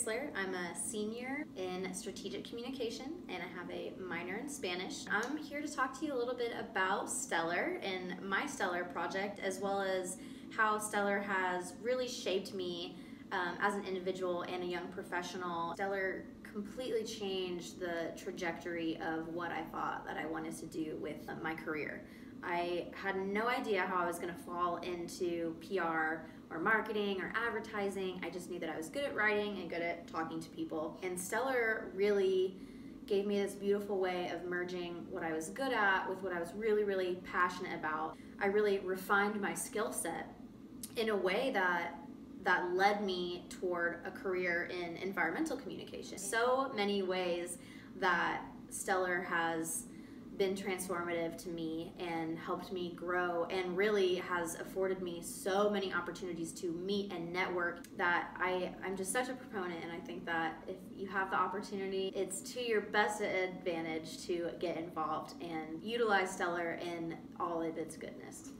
Fixler. I'm a senior in strategic communication and I have a minor in Spanish. I'm here to talk to you a little bit about STLR and my STLR project, as well as how STLR has really shaped me as an individual and a young professional. STLR completely changed the trajectory of what I thought that I wanted to do with my career. I had no idea how I was going to fall into PR or marketing or advertising. I just knew that I was good at writing and good at talking to people. And STLR really gave me this beautiful way of merging what I was good at with what I was really, really passionate about. I really refined my skill set in a way that led me toward a career in environmental communication. So many ways that STLR has been transformative to me and helped me grow and really has afforded me so many opportunities to meet and network that I'm just such a proponent, and I think that if you have the opportunity, it's to your best advantage to get involved and utilize STLR in all of its goodness.